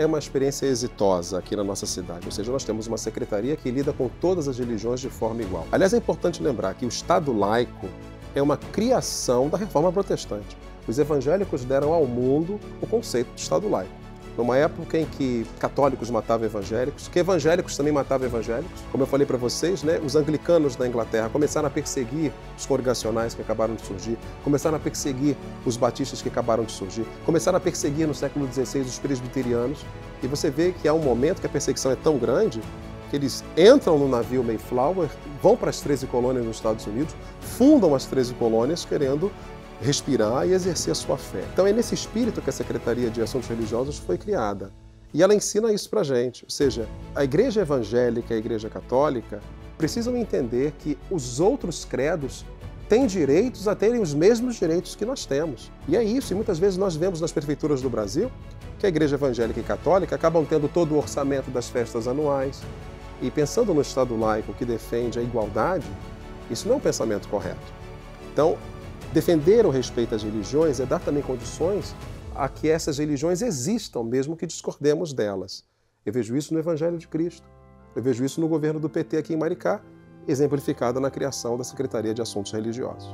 é uma experiência exitosa aqui na nossa cidade, ou seja, nós temos uma secretaria que lida com todas as religiões de forma igual. Aliás, é importante lembrar que o Estado laico é uma criação da Reforma Protestante. Os evangélicos deram ao mundo o conceito de Estado laico. Numa época em que católicos matavam evangélicos, que evangélicos também matavam evangélicos. Como eu falei para vocês, né, os anglicanos da Inglaterra começaram a perseguir os congregacionais que acabaram de surgir, começaram a perseguir os batistas que acabaram de surgir, começaram a perseguir no século XVI os presbiterianos. E você vê que há um momento que a perseguição é tão grande que eles entram no navio Mayflower, vão para as 13 colônias nos Estados Unidos, fundam as 13 colônias querendo respirar e exercer a sua fé. Então é nesse espírito que a Secretaria de Assuntos Religiosos foi criada. E ela ensina isso para a gente, ou seja, a Igreja Evangélica e a Igreja Católica precisam entender que os outros credos têm direitos a terem os mesmos direitos que nós temos. E é isso, e muitas vezes nós vemos nas prefeituras do Brasil que a Igreja Evangélica e Católica acabam tendo todo o orçamento das festas anuais. E pensando no Estado laico que defende a igualdade, isso não é um pensamento correto. Então, defender o respeito às religiões é dar também condições a que essas religiões existam, mesmo que discordemos delas. Eu vejo isso no Evangelho de Cristo. Eu vejo isso no governo do PT aqui em Maricá, exemplificado na criação da Secretaria de Assuntos Religiosos.